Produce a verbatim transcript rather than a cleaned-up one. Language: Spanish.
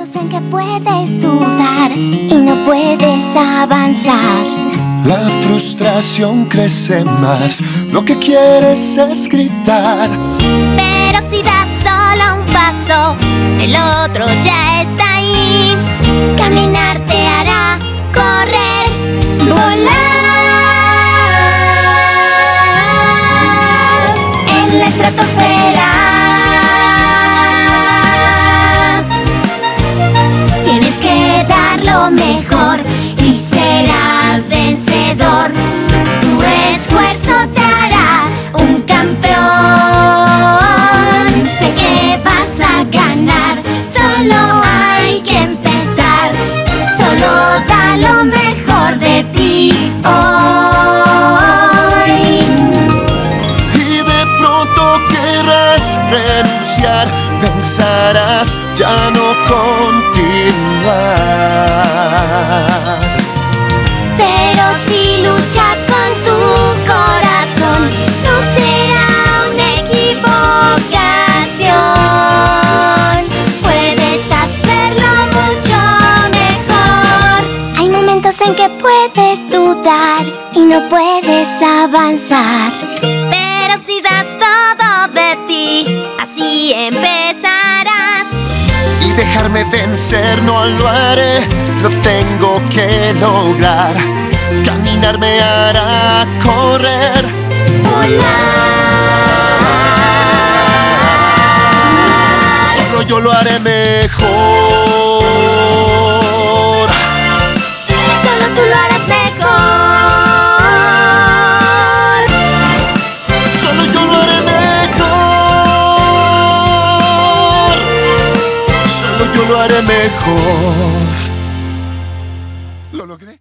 momentos en que puedes dudar y no puedes avanzar. La frustración crece más, lo que quieres es gritar. Pero si das solo un paso, el otro ya está ahí. Caminar te hará correr, volar en la estratosfera. Mejor y serás vencedor. Tu esfuerzo te hará un campeón. Sé que vas a ganar, solo hay que empezar. Solo da lo mejor de ti hoy. Y de pronto querrás renunciar, pensarás ya no continuar. Pero si luchas con tu corazón, no será una equivocación. Puedes hacerlo mucho mejor. Hay momentos en que puedes dudar y no puedes avanzar. Pero si das todo de ti, así empezarás. Y dejarme vencer no lo haré, lo tengo que lograr. Caminar me hará correr, volar. Solo yo lo haré mejor. Solo tú lo harás mejor. Solo yo lo haré mejor. Solo yo lo haré mejor. ¿Lo logré?